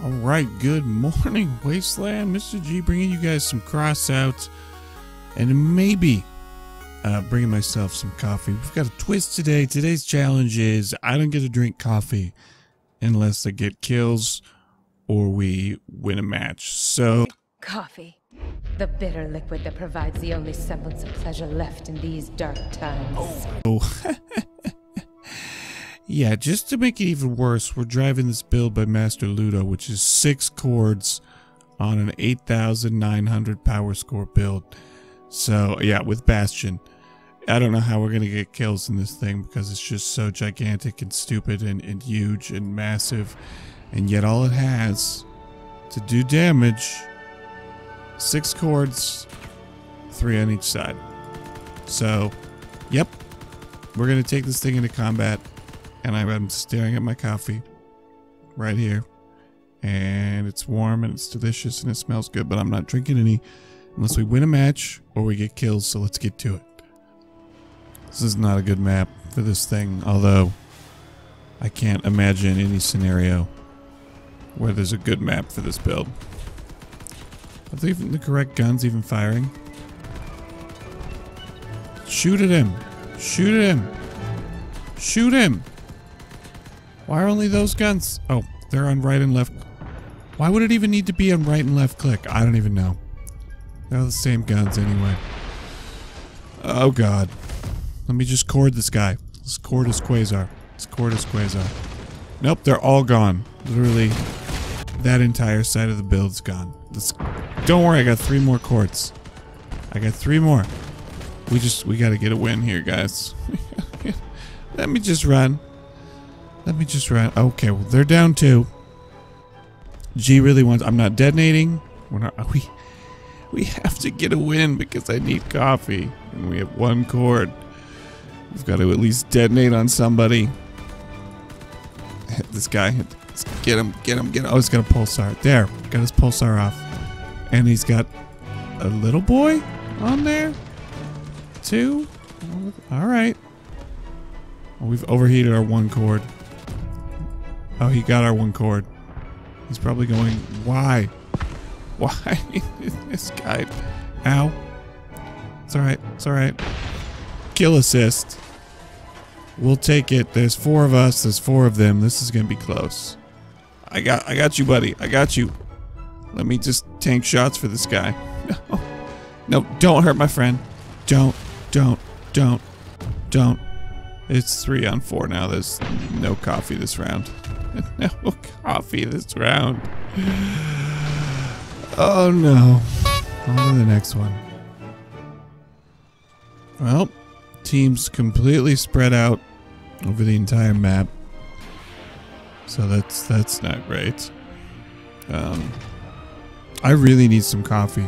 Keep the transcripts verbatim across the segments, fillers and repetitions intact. All right, good morning, Wasteland. Mister G bringing you guys some crossouts and maybe uh, bringing myself some coffee. We've got a twist today. Today's challenge is I don't get to drink coffee unless I get kills or we win a match. So coffee, the bitter liquid that provides the only semblance of pleasure left in these dark times. Oh. Yeah, just to make it even worse, we're driving this build by Master Ludo, which is six chords on an eight thousand nine hundred power score build. So, yeah, with Bastion. I don't know how we're going to get kills in this thing because it's just so gigantic and stupid and, and huge and massive. And yet all it has to do damage, six chords, three on each side. So, yep, we're going to take this thing into combat. And I'm staring at my coffee right here, and it's warm and it's delicious and it smells good, but I'm not drinking any unless we win a match or we get kills. So let's get to it. This is not a good map for this thing, although I can't imagine any scenario where there's a good map for this build. Are they even the correct guns even firing? Shoot at him, shoot at him, shoot him. Why are only those guns? Oh, they're on right and left. Why would it even need to be on right and left click? I don't even know. They're the same guns anyway. Oh God. Let me just cord this guy. Let's cord his quasar. Let's cord his quasar. Nope, they're all gone. Literally, that entire side of the build's gone. Let's, don't worry, I got three more cords. I got three more. We just, we gotta get a win here, guys. Let me just run. Let me just run. Okay, well, they're down two. G really wants... I'm not detonating. We're not... We, we have to get a win because I need coffee. And we have one cord. We've got to at least detonate on somebody. Hit this guy. Let's get him, get him, get him. Oh, he's got a pulsar. There. Got his pulsar off. And he's got a little boy on there. Two. All right. We've overheated our one cord. Oh, he got our one cord. He's probably going, why? Why is this guy? Ow. It's alright. It's alright. Kill assist. We'll take it. There's four of us. There's four of them. This is going to be close. I got I got you, buddy. I got you. Let me just tank shots for this guy. No. No, don't hurt my friend. Don't. Don't. Don't. Don't. It's three on four now. There's no coffee this round. No coffee this round. Oh no. On to the next one. Well, teams completely spread out over the entire map. So that's that's not great. Um, I really need some coffee.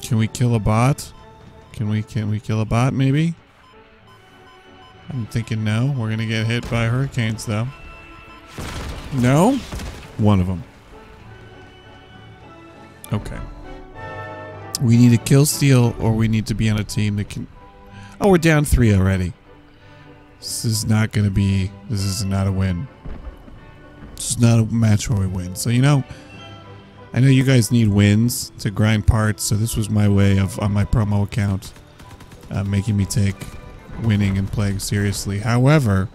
Can we kill a bot? Can we can we kill a bot maybe? I'm thinking no. We're going to get hit by hurricanes, though. No? One of them. Okay. We need to kill steal, or we need to be on a team that can... Oh, we're down three already. This is not going to be... This is not a win. This is not a match where we win. So, you know, I know you guys need wins to grind parts, so this was my way of, on my promo account, uh, making me take... winning and playing seriously. However,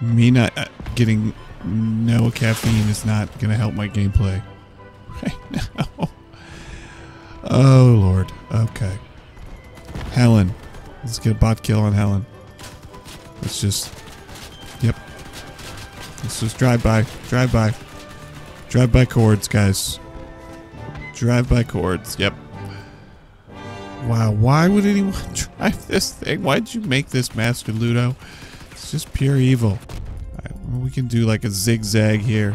me not uh, getting no caffeine is not gonna help my gameplay right now. Oh Lord. Okay, Helen, let's get a bot kill on Helen. Let's just yep let's just drive by drive by drive by cords, guys. Drive by cords. Yep. Wow, why would anyone drive this thing? Why'd you make this, Master Ludo? It's just pure evil. All right, well, we can do like a zigzag here.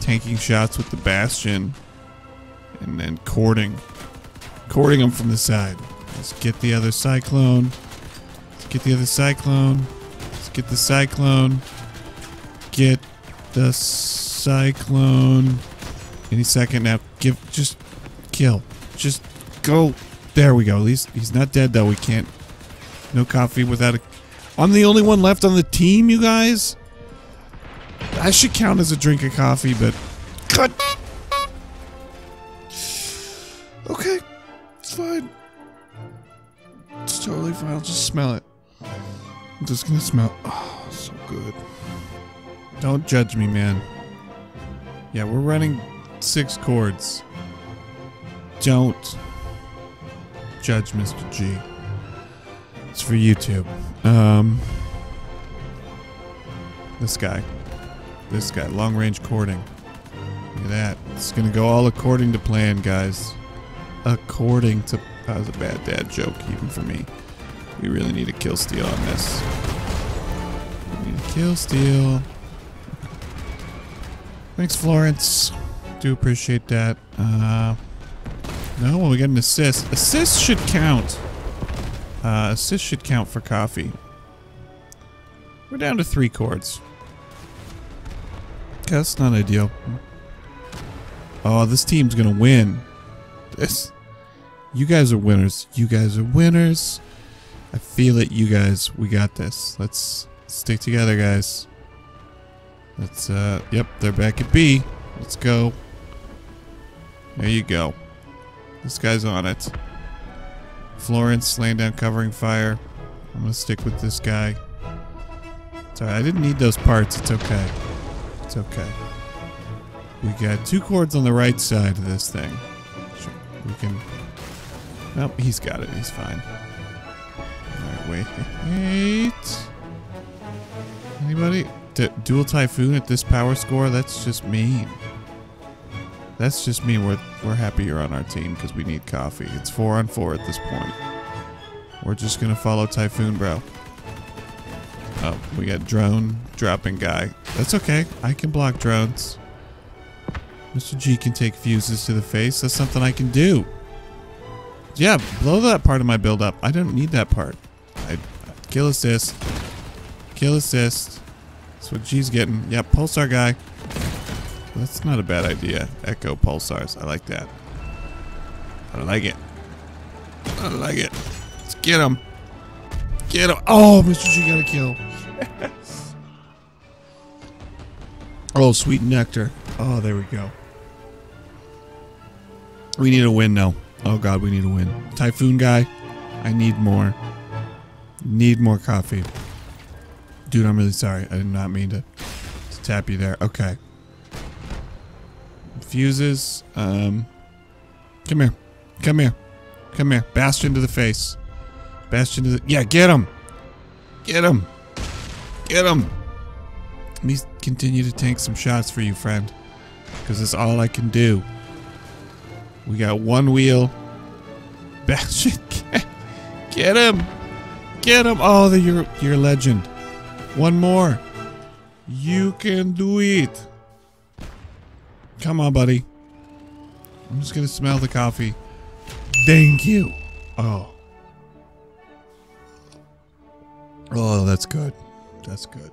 Tanking shots with the Bastion. And then cording. Cording them from the side. Let's get the other Cyclone. Let's get the other Cyclone. Let's get the Cyclone. Get the Cyclone. Any second now. Give, just kill. Just go. There we go. At least he's not dead, though. We can't... No coffee without a... I'm the only one left on the team, you guys? That should count as a drink of coffee, but cut. Okay, it's fine. It's totally fine. I'll just smell it. I'm just gonna smell. Oh, so good. Don't judge me, man. Yeah, we're running six chords. Don't judge Mister G. It's for YouTube. Um, this guy. This guy. Long range cording. Look at that. It's going to go all according to plan, guys. According to... That was a bad dad joke, even for me. We really need to kill Steel on this. We need to kill Steel. Thanks, Florence. Do appreciate that. Uh, no, well, we got an assist. Assist should count. Uh, assist should count for coffee. We're down to three chords. Okay, that's not ideal. Oh, this team's gonna win. This. You guys are winners. You guys are winners. I feel it, you guys. We got this. Let's stick together, guys. Let's, uh, yep, they're back at B. Let's go. There you go. This guy's on it. Florence laying down covering fire. I'm gonna stick with this guy. Sorry, I didn't need those parts. It's okay. It's okay. We got two chords on the right side of this thing. Sure, we can... Nope, he's got it. He's fine. Alright, wait. Wait. Anybody? D dual Typhoon at this power score? That's just mean. That's just mean. We're, we're happy you're on our team because we need coffee. It's four on four at this point. We're just going to follow Typhoon, bro. Oh, we got drone dropping guy. That's okay. I can block drones. Mister G can take fuses to the face. That's something I can do. Yeah, blow that part of my build up. I don't need that part. I, I kill assist. Kill assist. That's what G's getting. Yeah, Pulsar guy. That's not a bad idea. Echo Pulsars. I like that. I like it. I like it. Let's get him. Get him. Oh, Mister G got a kill. Yes. Oh, sweet nectar. Oh, there we go. We need a win now. Oh, God, we need a win. Typhoon guy, I need more. Need more coffee. Dude, I'm really sorry. I did not mean to, to tap you there. Okay. Fuses. Um, come here. Come here. Come here. Bastion to the face. Bastion to the... Yeah, get him. Get him. Get him. Let me continue to tank some shots for you, friend. Because it's all I can do. We got one wheel. Bastion. Get, get him. Get him. Oh, the, you're, you're a legend. One more. You can do it. Come on, buddy. I'm just going to smell the coffee. Thank you. Oh. Oh, that's good. That's good.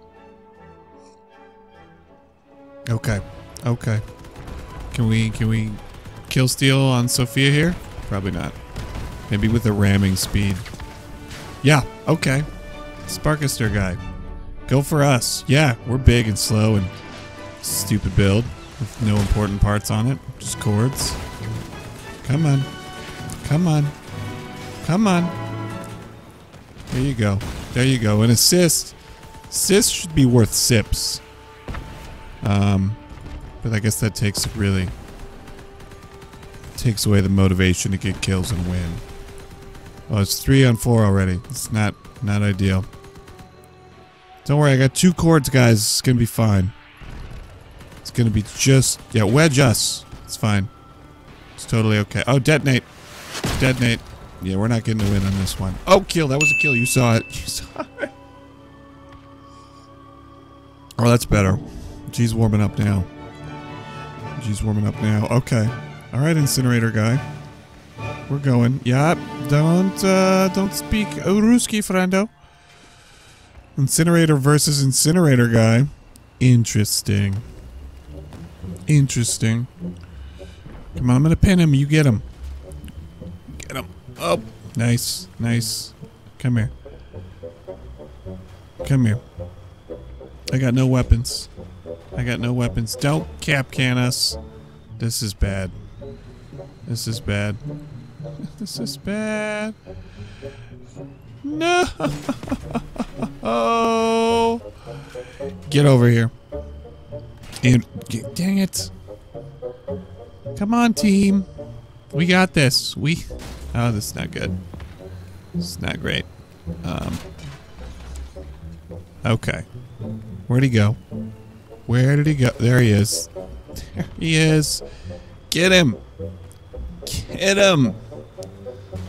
Okay. Okay. Can we, can we kill Steel on Sophia here? Probably not. Maybe with a ramming speed. Yeah. Okay. Sparkister guy. Go for us. Yeah, we're big and slow and stupid build with no important parts on it. Just chords. Come on. Come on. Come on. There you go. There you go. An assist. Assist should be worth sips. Um, but I guess that takes really takes away the motivation to get kills and win. Oh, it's three on four already. It's not not ideal. Don't worry, I got two chords, guys. It's going to be fine. It's going to be just... Yeah, wedge us. It's fine. It's totally okay. Oh, detonate. Detonate. Yeah, we're not getting a win on this one. Oh, kill. That was a kill. You saw it. You saw it. Oh, that's better. G's warming up now. G's warming up now. Okay. All right, incinerator guy. We're going. Yeah, don't, uh, don't speak Ruski, friendo. Incinerator versus incinerator guy. Interesting. Interesting. Come on, I'm gonna pin him. You get him. Get him. Oh, nice, nice. Come here. Come here. I got no weapons. I got no weapons. Don't cap can us. This is bad. This is bad. This is bad. No. Get over here. And dang it. Come on, team. We got this. We. Oh, this is not good. This is not great. Um. Okay. Where'd he go? Where did he go? There he is. There he is. Get him. Get him.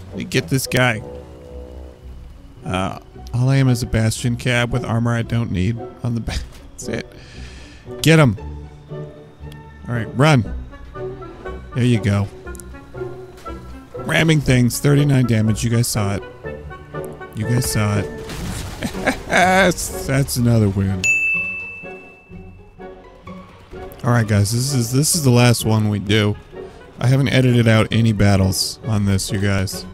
Let me get this guy. Uh, all I am is a Bastion cab with armor I don't need on the back. That's it. Get him. All right, run. There you go. Ramming things. thirty-nine damage. You guys saw it. You guys saw it. Yes, that's another win. All right, guys. This is this is the last one we do. I haven't edited out any battles on this, you guys.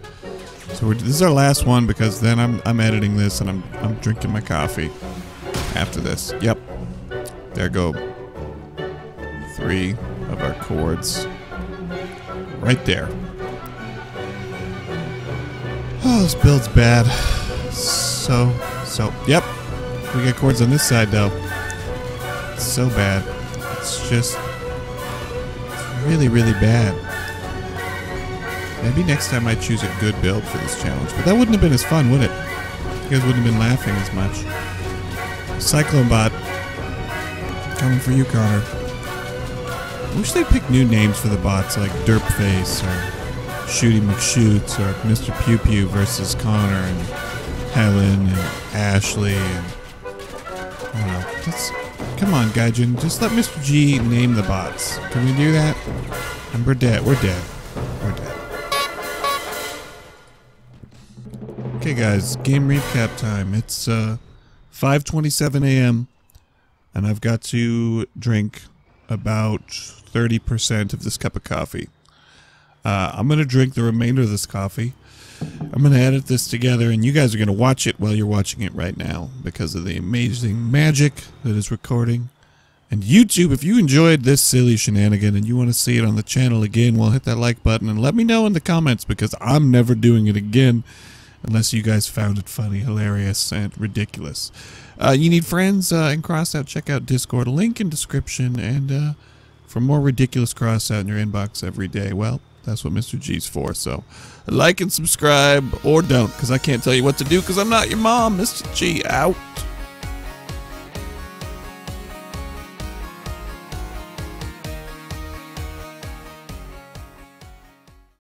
So we're, this is our last one because then I'm I'm editing this and I'm I'm drinking my coffee after this. Yep. There go three of our chords. Right there. Oh, this build's bad. So, so, yep. We got chords on this side, though. It's so bad. It's just it's really, really bad. Maybe next time I choose a good build for this challenge. But that wouldn't have been as fun, would it? You guys wouldn't have been laughing as much. Cyclone Bot. Coming for you, Connor. I wish they'd pick new names for the bots, like Derp Face or Shooty McShoots or Mister Pew Pew versus Connor and Helen and Ashley and I don't know. That's, come on, Gaijin, just let Mister G name the bots. Can we do that? And we're dead. We're dead. We're dead. Okay, guys, game recap time. It's uh, five twenty-seven a m and I've got to drink about thirty percent of this cup of coffee. Uh, I'm going to drink the remainder of this coffee. I'm going to edit this together, and you guys are going to watch it while you're watching it right now because of the amazing magic that is recording. And YouTube, if you enjoyed this silly shenanigan and you want to see it on the channel again, well, hit that like button and let me know in the comments because I'm never doing it again unless you guys found it funny, hilarious, and ridiculous. Uh, you need friends uh, in Crossout, check out Discord. Link in description, and uh, for more ridiculous Crossout in your inbox every day, well, that's what Mister G's for, so like and subscribe, or don't, because I can't tell you what to do, because I'm not your mom. Mister G out.